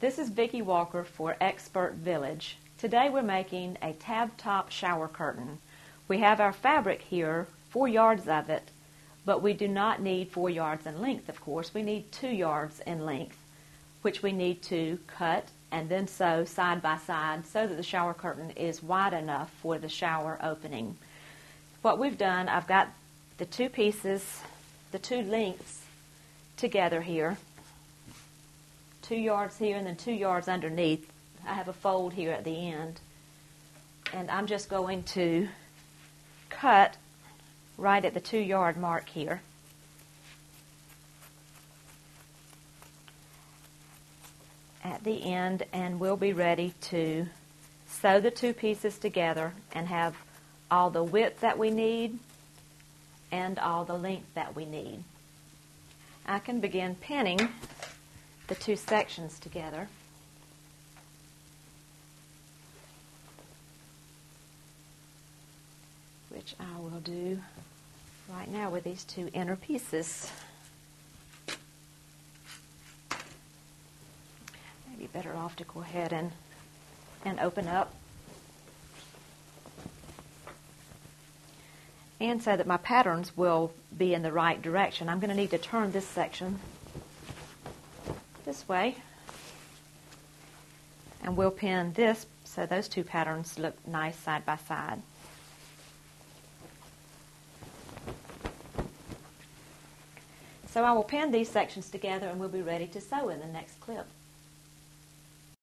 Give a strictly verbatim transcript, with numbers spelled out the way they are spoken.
This is Vicki Walker for Expert Village. Today we're making a tab top shower curtain. We have our fabric here, four yards of it, but we do not need four yards in length, of course. We need two yards in length, which we need to cut and then sew side by side so that the shower curtain is wide enough for the shower opening. What we've done, I've got the two pieces, the two lengths together here, two yards here and then two yards underneath. I have a fold here at the end, and I'm just going to cut right at the two yard mark here. At the end, and we'll be ready to sew the two pieces together and have all the width that we need and all the length that we need. I can begin pinning the two sections together. Which I will do right now with these two inner pieces. Maybe better off to go ahead and, and open up. And so that my patterns will be in the right direction, I'm going to need to turn this section this way. And we'll pin this so those two patterns look nice side by side. So I will pin these sections together and we'll be ready to sew in the next clip.